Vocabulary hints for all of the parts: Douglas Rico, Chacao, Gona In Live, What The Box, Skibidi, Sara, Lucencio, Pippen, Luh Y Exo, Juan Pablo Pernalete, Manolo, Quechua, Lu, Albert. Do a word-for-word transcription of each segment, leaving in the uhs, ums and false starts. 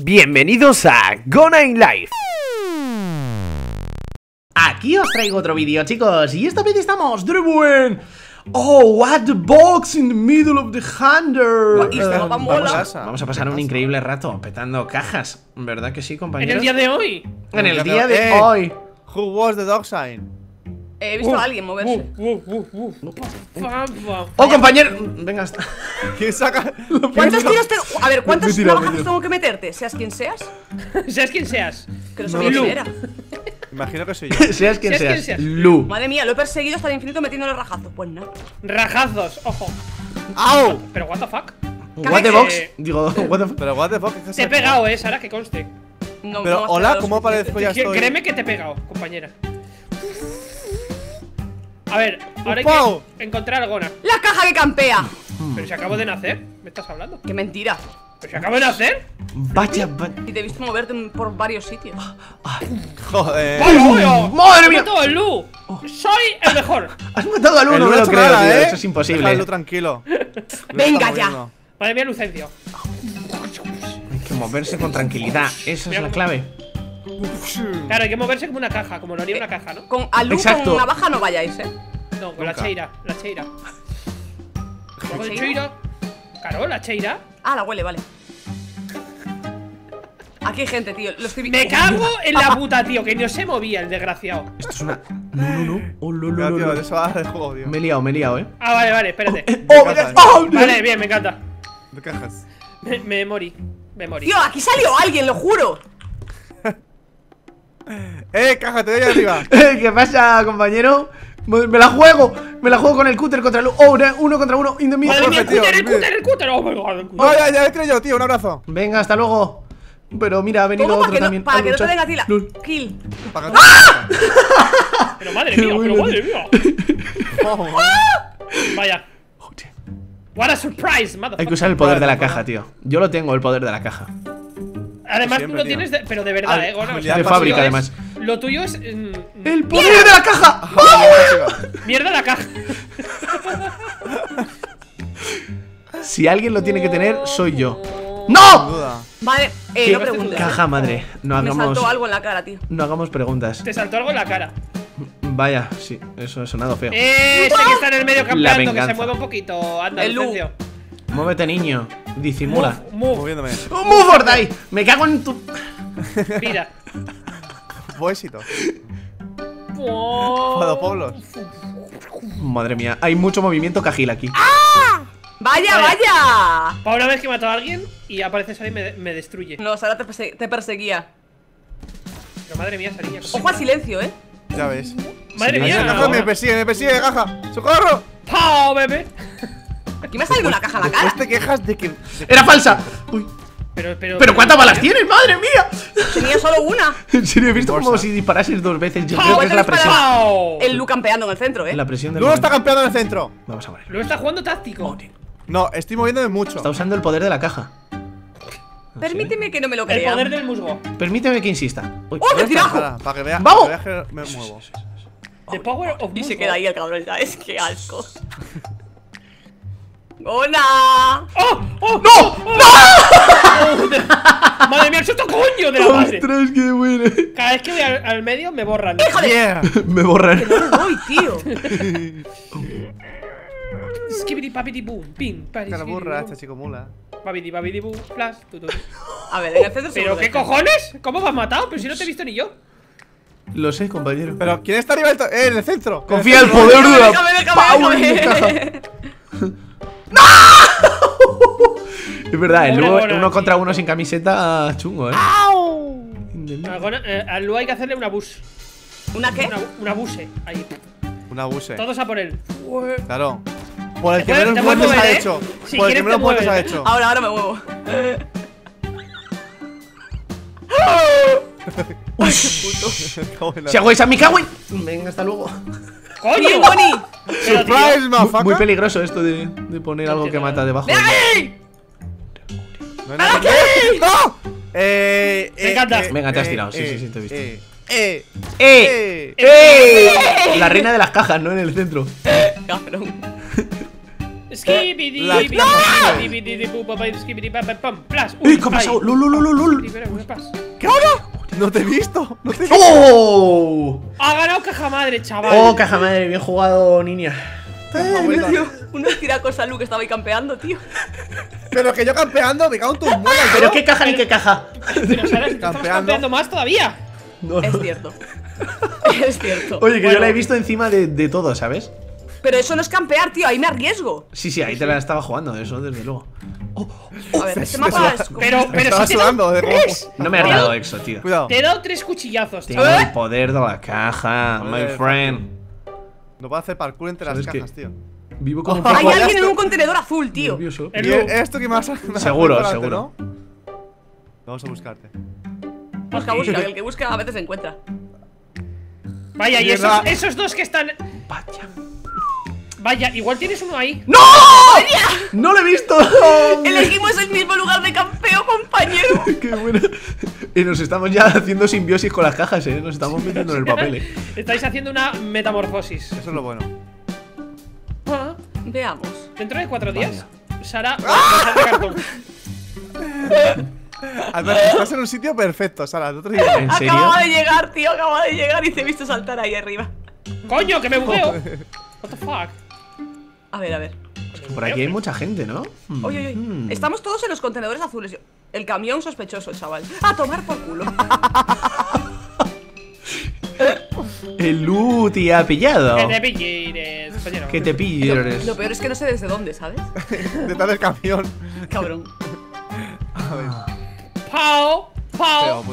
Bienvenidos a Gona In Live. Aquí os traigo otro vídeo, chicos, y esta vez estamos de buen... Oh, what the box in the middle of the hunter. Uh, vamos, a, vamos a pasar un increíble rato petando cajas, ¿verdad que sí, compañeros? En el día de hoy. En el día de eh, hoy. Who was the dog sign? Eh, he visto uh, a alguien moverse. Uh, uh, uh, uh. Oh, compañero. Venga, hasta. ¿Qué saca? ¿Cuántos tiros tengo? A ver, ¿cuántas navajas tengo que meterte? Seas quien seas. Seas quien seas. Que no sabía quién era. Imagino que soy yo. Seas quien seas, seas. Lu. Madre mía, lo he perseguido hasta el infinito metiéndole rajazos. Pues nada. Rajazos, ojo. ¡Au! Pero what the fuck. What the box. Eh, Digo, what the fuck. Pero what the fuck. Te he pegado, eh, Sara, que conste. No, pero no hola, ¿cómo aparezco ya estoy? Créeme que te he pegado, compañera. A ver, ahora ¡Pau! Hay que encontrar alguna. ¡La caja que campea! Pero si acabo de nacer, ¿me estás hablando? ¡Qué mentira! ¿Pero si acabo de nacer? Vaya, vaya. Y te he visto moverte por varios sitios. Joder. ¡Vale, madre mía! ¡Has matado a Lu! ¡Soy el mejor! ¡Has matado a Lu! No me lo creo, nada, ¿eh? Eso es imposible. Déjalo tranquilo. Venga ya. Madre mía, Lucencio. Hay que moverse con tranquilidad. Esa es la clave. Claro, hay que moverse como una caja, como lo haría una caja, ¿no? Con Alu, con navaja no vayáis, ¿eh? No, con Nunca. la cheira, la cheira. ¿La cheira? cheira? Claro, la cheira. Ah, la huele, vale. Aquí hay gente, tío. Los que... Me cago en la puta, tío, que no se movía el desgraciado. Esto es una... No, no, no. Oh, no, no, no, no. Eso va de juego, tío. Me he liado, me he liado, ¿eh? Ah, vale, vale, espérate. Oh, me encanta, oh, me... Vale, bien, me encanta. Me cajas. Me, me morí, me morí. Tío, aquí salió alguien, lo juro. ¡Eh, caja, te doy arriba! ¿Qué pasa, compañero? ¡Me la juego! ¡Me la juego con el cúter contra el... ¡Oh, uno contra uno! ¡In the middle! ¡Madre mía, el cúter, el cúter, el cúter! ¡Oh, my God, el cúter! ¡Oh, ya, ya he traído, tío! ¡Un abrazo! Venga, hasta luego. Pero mira, ha venido otro no, también. Para que no te venga a ti la... ¡Kill! ¡Ah! ¡Pero madre mía, pero madre mía! Vaya. ¡What a surprise, motherfucker! Hay que usar el poder de la caja, tío. Yo lo tengo, el poder de la caja. Además, siempre, tú lo tío. tienes, de, pero de verdad, Al, eh, Gona. O sea, de fábrica, es, además. Lo tuyo es. Mm, ¡El poder de la caja! ¡Vamos! ¡Mierda la caja! Si alguien lo tiene que tener, soy yo. ¡No! Vale, eh, no preguntes. Caja, madre. No hagamos. Me saltó algo en la cara, tío. No hagamos preguntas. Te saltó algo en la cara. Vaya, sí, eso ha sonado feo. ¡Este que está en el medio campeando, que se mueva un poquito! Anda, el Lucencio. Muévete, niño. Disimula. Move, move. Oh, move or die. Me cago en tu... Mira. Poesito. Fado Poblos. Madre mía, hay mucho movimiento cajil aquí. ¡Ah! ¡Vaya, vaya! vaya. Para una vez que mato a alguien y apareces ahí y me, me destruye. No, Sara te, perse te perseguía. Pero madre mía, Sarilla. Ojo al silencio, eh. Ya ves. Madre sí, mía. No, no. Me persigue, me persigue, caja. ¡Socorro! ¡Pau, bebé! Aquí me ha salido una caja a la cara. Te quejas de que... ¡Era falsa! Uy. Pero, pero, pero ¿cuántas balas tienes? ¡Madre mía! Tenía solo una. En serio, he visto como si disparases dos veces. Yo creo que es la presión. El Lu campeando en el centro, eh. La presión del Lu está campeando en el centro. Vamos a ver. Lu está jugando táctico. No, estoy moviéndome mucho. Está usando el poder de la caja. Permíteme que no me lo crea. El poder del musgo. Permíteme que insista. ¡Oh, me tirajo! Para que veas que me muevo. The power of musgo. Y se queda ahí el cabrón. Es que asco. ¡Hola! ¡Oh! ¡Oh! ¡No! ¡Oh! ¡No! ¡No! ¡No! ¡Madre mía, el susto coño de la madre! ¡Ostras, qué bueno! Cada vez que voy al, al medio me borran. ¡Híjole! Yeah. Me borran. ¡Que no voy, tío! Skibidi papidi boom, ping, paris. Que la borra esta chico mula. Papidi papidi boom, flash, tutu. A ver, en el centro. ¿Pero qué cojones? ¿Cómo me has matado? Pero si no te he visto ni yo. Lo sé, compañero. Pero ¿quién está arriba del eh, en el centro? Confía en el poder de la caja. ¡No! Es verdad, el Lu, Gona, uno contra uno sin camiseta, chungo, eh. ¡Au! Eh, al Lu hay que hacerle una bus. ¿Una qué? Una, una buse, ahí. Una buse. Todos a por él. Claro. Por el que menos muertes ha hecho. Por el que menos muertes ha hecho. Ahora, ahora me muevo. Eh. Uy, puto. Se agüesa, mi cagüey. Venga, hasta luego. ¡Coño! Surprise, muy, muy peligroso esto de, de poner algo que mata debajo. ¡Ay! No, no, no, no. Eh, eh, eh, Venga, te has tirado. Sí, sí, sí, te he visto. Eh, eh, eh, eh, eh. La reina de las cajas, ¿no? En el centro. Cabrón. Skibidi, la... ¡No! ¡Uy, qué ha pasado! ¡Lul, lul, lul, lul! ¿Qué ahora? No te he visto. No te he visto. ¡Oh! Ha ganado caja madre, chaval. Oh, caja madre, bien jugado, niña. Unos tiracos a Lu que estaba ahí campeando, tío. Pero que yo campeando, me cago en tus muelas. Pero qué caja ni qué caja. Pero Sara, estamos campeando más todavía. No, no. Es cierto. Es cierto. Oye, que bueno, yo la he visto encima de, de todo, ¿sabes? Pero eso no es campear, tío, ahí me arriesgo. Sí, sí, ahí te la estaba jugando, eso, desde luego. Oh, oh, a ver, este mapa es... Pero, pero si te sudando, de tres. No me ha dado exo, tío. Cuidado. Te he dado tres cuchillazos, tío. Tengo el poder de la caja, my friend. No va a hacer parkour entre las cajas, tío. Vivo como hay alguien en un contenedor azul, tío. Esto que más. Seguro, seguro. Vamos a buscarte. Busca, busca, el que busca a veces se encuentra. Vaya, y esos, esos dos que están. Vaya. Vaya, igual tienes uno ahí. ¡No! ¡No lo he visto! Elegimos el mismo lugar de campeo, compañero. Qué bueno. Y nos estamos ya haciendo simbiosis con las cajas, eh. Nos estamos metiendo en el papel, eh. Estáis haciendo una metamorfosis. Eso es lo bueno. Ah, veamos. Dentro de cuatro días, Vaya. Sara va a sacar cartón. Albert, estás en un sitio perfecto, Sara. ¿No te digo? ¿En serio? Acaba de llegar, tío. Acaba de llegar y te he visto saltar ahí arriba. ¡Coño, que me bugueo! What the fuck. A ver, a ver. Por aquí hay mucha gente, ¿no? Oye, oye, mm. Estamos todos en los contenedores azules. El camión sospechoso, chaval. A tomar por culo. El Lu te ha pillado. Que te pilles, compañero. Que te pilles. Lo, lo peor es que no sé desde dónde, ¿sabes? Detrás del camión. Cabrón. A ver. Pau, pau.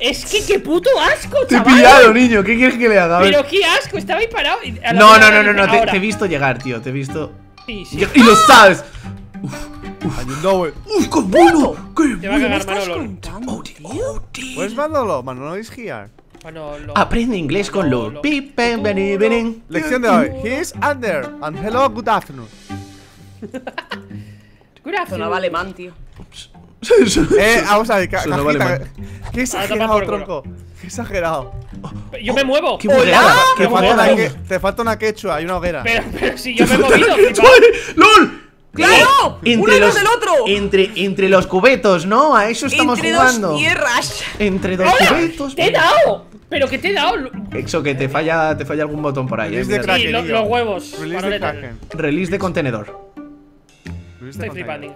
Es que qué puto asco, chaval. Te he pillado, niño, ¿qué quieres que le haga? Pero qué asco, estaba ahí parado. No, no, no, no, no, te, te he visto llegar, tío, te he visto. Sí, sí. Y, y lo sabes. Uf, uf. No, uf, qué bueno. Qué te va a cagar Manolo. Pues Manolo, Manolo is here. Manolo. Aprende inglés con Lu. Pippen, vení, vení. Lección de hoy. He is under. And hello, good afternoon. Good afternoon. Sonaba alemán, tío. Eh, vamos a ver, ca cajita, vale, qué exagerado, tronco. Qué exagerado. Yo me muevo. ¿Qué hola? ¿Qué te, falta una que te falta una quechua y una hoguera. Pero, pero si yo me he movido. ¡Lol! ¡Claro! Entre uno los, del otro. Entre, entre los cubetos, ¿no? A eso estamos entre jugando. Entre dos tierras. Entre dos hola, cubetos. ¡Te he dado! Pero que te he dado. Exo, que te falla, te falla algún botón por ahí. Release eh, de crack, sí, lo, los huevos. Release de, crack. Release de contenedor. Estoy flipando.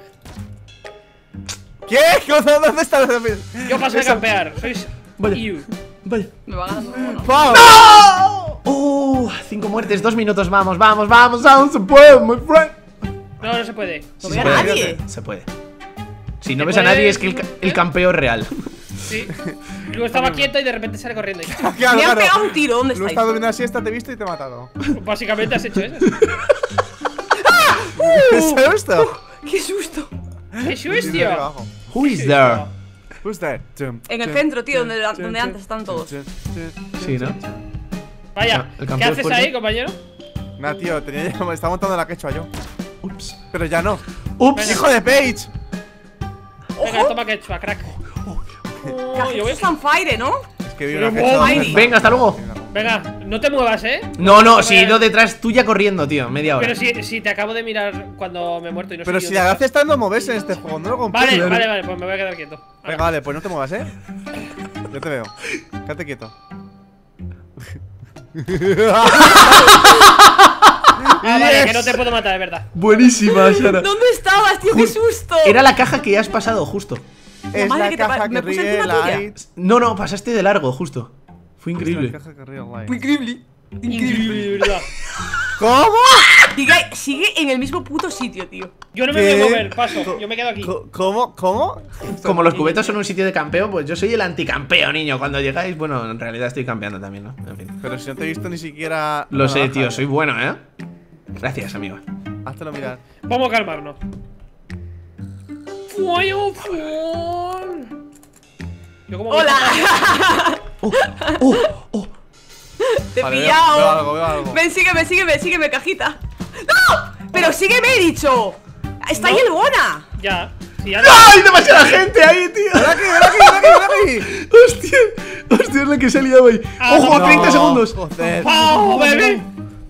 ¿Qué? ¿Dónde está? Yo paso de campear. Sois. Vaya. Vaya. Me va ganando. ¡No! ¡Oh! Cinco muertes, dos minutos. Vamos, vamos, vamos. Vamos. Se puede, my friend. No, no se puede. No veo a nadie. Se puede. Si no ves a nadie, es que el campeo es real. Sí. Luego estaba quieto y de repente sale corriendo. Me han pegado un tiro. ¿Dónde está? Luego estaba durmiendo así, te he visto y te he matado. Básicamente has hecho eso. ¡Qué susto! ¡Qué susto! ¡Qué susto! Who is there? Who's there? En el centro, tío, donde, donde antes están todos. Sí, ¿no? Vaya, ¿qué haces ahí, compañero? Nah, tío, tenía ya, me estaba montando la quechua yo. Ups. Pero ya no. Ups. ¡Hijo de Paige! Venga, toma quechua, crack. Yo voy a fire, ¿no? Es que vi una quechua. Venga, hasta luego. Venga, no te muevas, ¿eh? No, no, si no detrás tuya corriendo, tío, media hora. Pero si, si te acabo de mirar cuando me he muerto y no. Pero si la gracia está no moverse en este juego, no lo comprendo. Vale, vale, vale, pues me voy a quedar quieto. Venga, vale, pues no te muevas, ¿eh? Yo te veo. Quédate quieto. Ah, vale, yes. Que no te puedo matar, de verdad. Buenísima, Sara. ¿Dónde estabas, tío? ¡Qué susto! Era la caja que has pasado, justo. Es la, la que caja que ríe la... No, no, pasaste de largo, justo. Fue increíble. Fue increíble. Increíble. ¿Cómo? Diga, sigue en el mismo puto sitio, tío. Yo no me ¿Qué? voy a mover, paso. Yo me quedo aquí. ¿Cómo? ¿Cómo? Como los cubetos son un sitio de campeo, pues yo soy el anticampeo, niño. Cuando llegáis, bueno, en realidad estoy campeando también, ¿no? En fin. Pero si no te he visto ni siquiera. Lo sé, tío, soy bueno, ¿eh? Gracias, amigo. Háztelo mirar. Vamos a calmarnos. ¡Fuego, fuego! ¡Hola! Oh, oh, oh. Te he vale, pillado. Veo, veo algo, veo algo. Ven, sígueme, sígueme, sígueme, cajita. ¡No! Pero sígueme, he dicho. Está no. ahí el Gona. Ya. Sí, ya no. ¡No! ¡Hay demasiada gente ahí, tío! ¡Ven aquí, ven aquí, ven aquí! ¡Hostia! ¡Hostia, es la que se ha liado ahí! Ah, ¡ojo, no, treinta segundos! ¡Pau, bebé!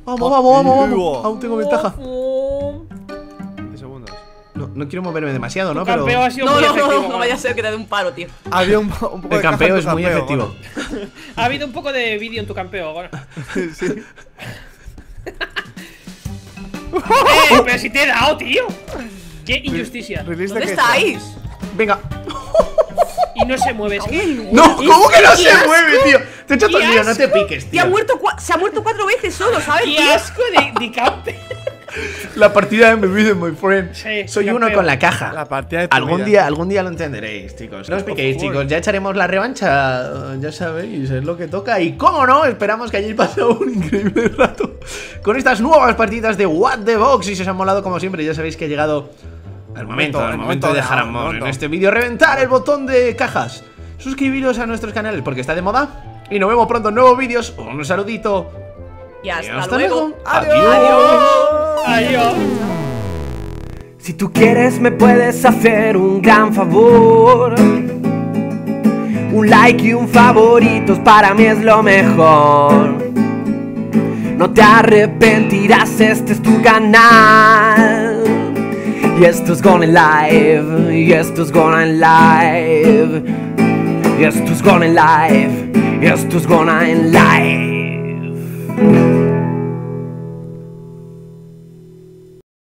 Vamos, vamos, vamos, vamos. Aún tengo ventaja. diez segundos. No, no quiero moverme demasiado, ¿no? El campeo Pero... ha sido no, muy no, efectivo, no, no, no vaya a ser que te dé un paro, tío. Había un, un poco El de campeo es muy campeo, efectivo. Bueno. Ha habido un poco de vídeo en tu campeo, bueno. Sí. ¡Eh! Pero si te he dado, tío. ¡Qué injusticia! ¿Dónde estáis? Venga. Y no se mueve. No, ¿cómo que no se mueve, tío? Te he hecho todo el lío, no te piques, tío. Se ha muerto cuatro veces solo, ¿sabes? ¡Qué asco de campe! La partida de mi vida, my friend. Soy uno con la caja. La partida de algún día, algún día lo entenderéis, chicos. No os piquéis, chicos. Ya echaremos la revancha. Ya sabéis, es lo que toca. Y cómo no, esperamos que hayáis pasado un increíble rato con estas nuevas partidas de What The Box. Y si os han molado, como siempre, ya sabéis que ha llegado el momento, el momento de dejar amor en este vídeo. Reventar el botón de cajas. Suscribiros a nuestros canales porque está de moda. Y nos vemos pronto en nuevos vídeos. Un saludito. Y hasta, y hasta luego. luego. Adiós. Adiós. Adiós. Si tú quieres me puedes hacer un gran favor. Un like y un favoritos para mí es lo mejor. No te arrepentirás, este es tu canal. Y esto es Gona In Live. Y esto es Gona In Live. Y esto es Gona In Live. Y esto es Gona In Live.